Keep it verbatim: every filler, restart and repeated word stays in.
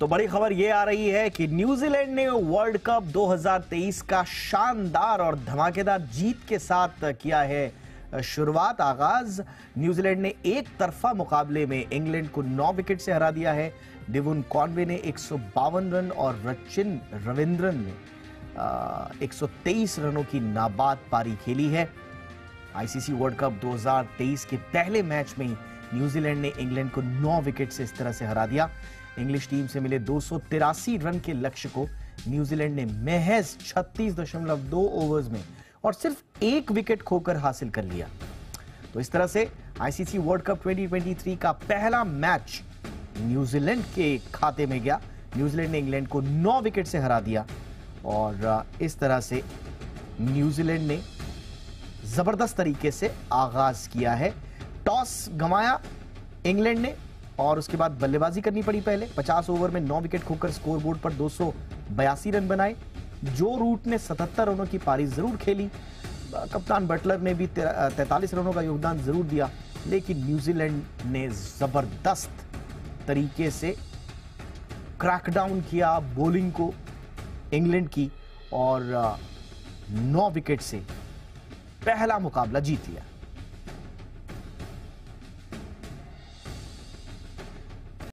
तो बड़ी खबर ये आ रही है कि न्यूजीलैंड ने वर्ल्ड कप दो हज़ार तेईस का शानदार और धमाकेदार जीत के साथ किया है शुरुआत, आगाज। न्यूजीलैंड ने एक तरफा मुकाबले में इंग्लैंड को नौ विकेट से हरा दिया है। डेवन कॉनवे ने एक सौ बावन रन और रचिन रविंद्रन ने एक सौ तेईस रनों की नाबाद पारी खेली है। आईसीसी वर्ल्ड कप दो हज़ार तेईस के पहले मैच में न्यूजीलैंड ने इंग्लैंड को नौ विकेट से इस तरह से हरा दिया। इंग्लिश टीम से मिले दो सौ तिरासी रन के लक्ष्य को न्यूजीलैंड ने महज छत्तीस दशमलव दो ओवर्स में और सिर्फ एक विकेट खोकर हासिल कर लिया। तो इस तरह से आईसीसी वर्ल्ड कप दो हज़ार तेईस का पहला मैच न्यूजीलैंड के खाते में गया। न्यूजीलैंड ने इंग्लैंड को नौ विकेट से हरा दिया और इस तरह से न्यूजीलैंड ने जबरदस्त तरीके से आगाज किया है। टॉस गंवाया इंग्लैंड ने और उसके बाद बल्लेबाजी करनी पड़ी। पहले पचास ओवर में नौ विकेट खोकर स्कोरबोर्ड पर दो सौ बयासी रन बनाए। जो रूट ने सतहत्तर रनों की पारी जरूर खेली, कप्तान बटलर ने भी तैंतालीस रनों का योगदान जरूर दिया, लेकिन न्यूजीलैंड ने जबरदस्त तरीके से क्रैकडाउन किया बॉलिंग को इंग्लैंड की और नौ विकेट से पहला मुकाबला जीत लिया।